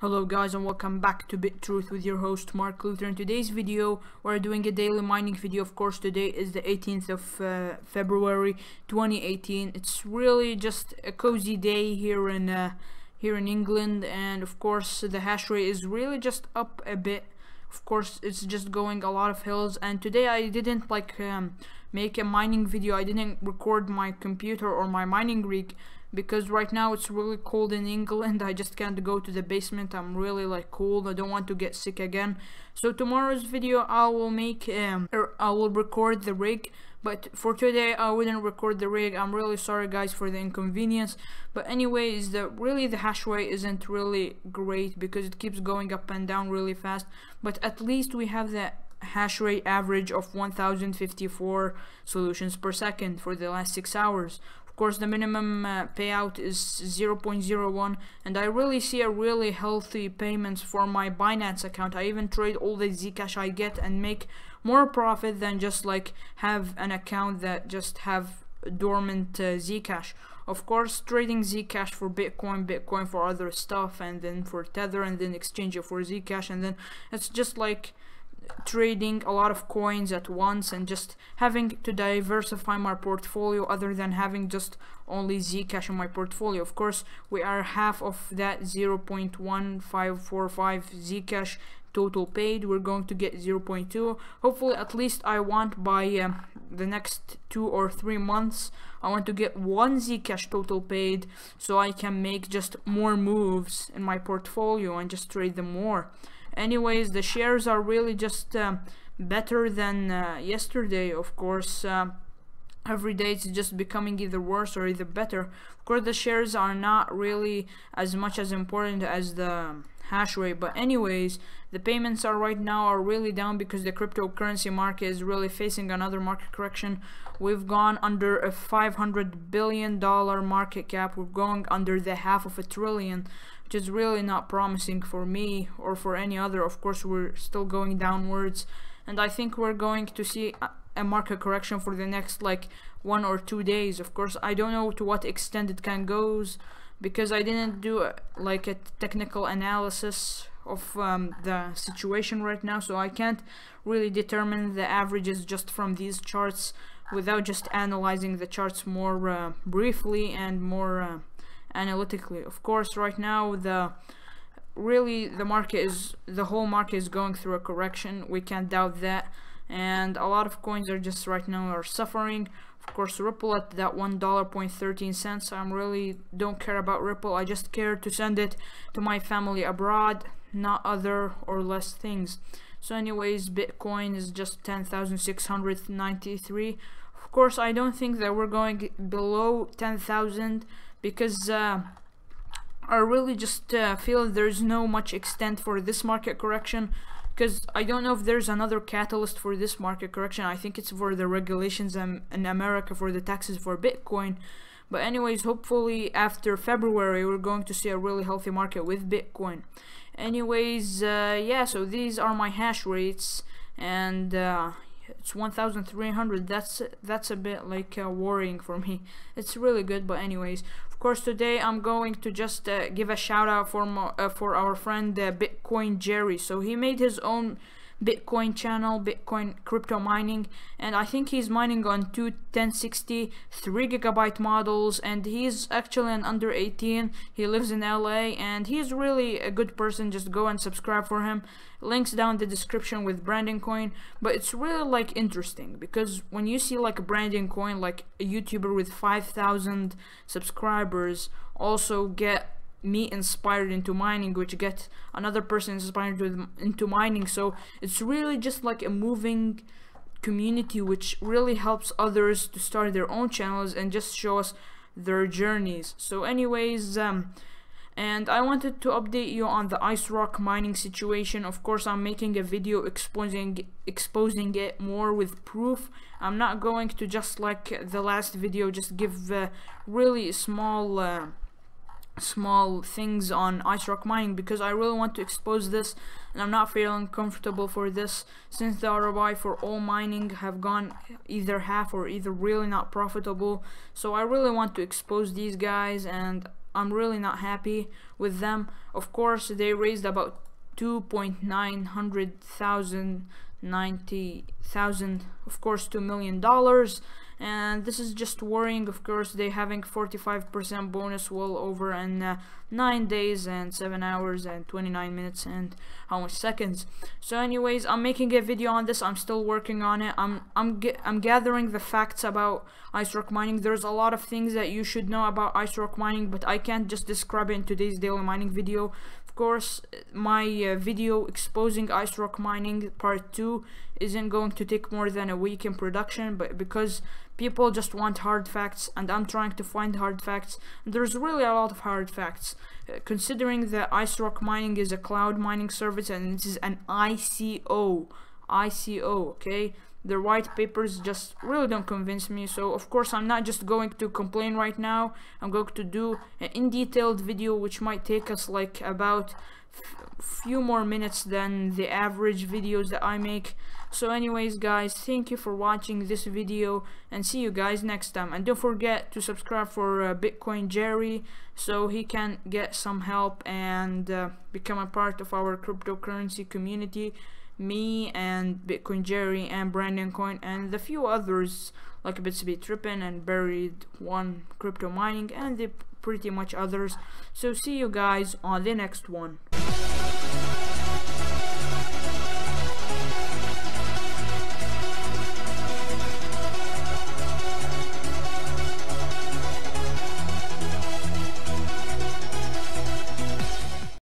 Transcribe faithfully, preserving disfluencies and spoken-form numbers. Hello guys, and welcome back to Bit Truth with your host Mark Luther. In today's video we're doing a daily mining video. Of course, today is the eighteenth of uh, February twenty eighteen. It's really just a cozy day here in uh, here in England, and of course the hash rate is really just up a bit. Of course, it's just going a lot of hills, and today I didn't like um, make a mining video. I didn't record my computer or my mining rig because right now it's really cold in England. I just can't go to the basement. I'm really like cold. I don't want to get sick again. So tomorrow's video I will make um or I will record the rig, but for today I wouldn't record the rig. I'm really sorry guys for the inconvenience, but anyways, the really the hash rate isn't really great because it keeps going up and down really fast, but at least we have that hash rate average of one thousand fifty-four solutions per second for the last six hours. Of course, the minimum uh, payout is zero point zero one, and I really see a really healthy payments for my Binance account. I even trade all the Zcash I get and make more profit than just like have an account that just have dormant uh, Zcash. Of course, trading Zcash for Bitcoin, Bitcoin for other stuff, and then for Tether, and then exchange it for Zcash, and then it's just like trading a lot of coins at once and just having to diversify my portfolio other than having just only Zcash in my portfolio. Of course, we are half of that zero point one five four five Zcash total paid. We're going to get zero point two. Hopefully, at least I want by um, the next two or three months, I want to get one Zcash total paid so I can make just more moves in my portfolio and just trade them more. Anyways, the shares are really just um, better than uh, yesterday. Of course, uh, every day it's just becoming either worse or either better. Of course, the shares are not really as much as important as the hash rate, but anyways, the payments are right now are really down because the cryptocurrency market is really facing another market correction. We've gone under a five hundred billion dollar market cap. We're going under the half of a trillion, which is really not promising for me or for any other. Of course, we're still going downwards, and I think we're going to see a market correction for the next like one or two days. Of course, I don't know to what extent it can goes, because I didn't do a, like a technical analysis of um, the situation right now, so I can't really determine the averages just from these charts without just analyzing the charts more uh, briefly and more uh, analytically. Of course, right now the really the market is the whole market is going through a correction. We can't doubt that, and a lot of coins are just right now are suffering. Of course, Ripple at that one dollar and thirteen cents. I'm really don't care about Ripple. I just care to send it to my family abroad, not other or less things. So anyways, Bitcoin is just ten thousand six hundred ninety-three. Of course, I don't think that we're going below ten thousand because uh, I really just uh, feel there's no much extent for this market correction, because I don't know if there's another catalyst for this market correction. I think it's for the regulations um, in America for the taxes for Bitcoin. But anyways, hopefully after February we're going to see a really healthy market with Bitcoin. Anyways, uh, yeah, so these are my hash rates, and uh, it's one thousand three hundred. That's that's a bit like uh, worrying for me. It's really good, but anyways, of course, today I'm going to just uh, give a shout out for my, uh, for our friend uh, Bitcoin Jerry. So he made his own Bitcoin channel, Bitcoin crypto mining, and I think he's mining on two ten sixty three gigabyte models, and he's actually an under eighteen. He lives in L A, and he's really a good person. Just go and subscribe for him. Links down in the description with BrandonCoin. But it's really like interesting because when you see like BrandonCoin, like a YouTuber with five thousand subscribers, also get me inspired into mining, which gets another person inspired to, into mining. So it's really just like a moving community, which really helps others to start their own channels and just show us their journeys. So anyways, um and I wanted to update you on the ice rock mining situation. Of course, I'm making a video exposing exposing it more with proof. I'm not going to just like the last video just give uh, really small uh, small things on ice rock mining, because I really want to expose this, and I'm not feeling comfortable for this since the R O I for all mining have gone either half or either really not profitable. So I really want to expose these guys, and I'm really not happy with them. Of course, they raised about two point nine hundred thousand, ninety thousand, of course, two million dollars, and this is just worrying. Of course, they having forty-five percent bonus well over in uh, nine days and seven hours and twenty-nine minutes and how much seconds. So anyways, I'm making a video on this. I'm still working on it. I'm I'm I'm gathering the facts about ice rock mining. There's a lot of things that you should know about ice rock mining, but I can't just describe it in today's daily mining video. Of course, my uh, video exposing ice rock mining part two isn't going to take more than a week in production, but because people just want hard facts, and I'm trying to find hard facts, and there's really a lot of hard facts. Uh, considering that ice rock mining is a cloud mining service, and this is an I C O, I C O, okay? The white papers just really don't convince me. So of course, I'm not just going to complain right now. I'm going to do an in-detailed video, which might take us like about few more minutes than the average videos that I make. So anyways, guys, thank you for watching this video, and see you guys next time. And don't forget to subscribe for uh, Bitcoin Jerry, so he can get some help and uh, become a part of our cryptocurrency community. Me and Bitcoin Jerry and BrandonCoin and the few others like Bits Be Trippin' and Buried One Crypto Mining and the pretty much others. So see you guys on the next one.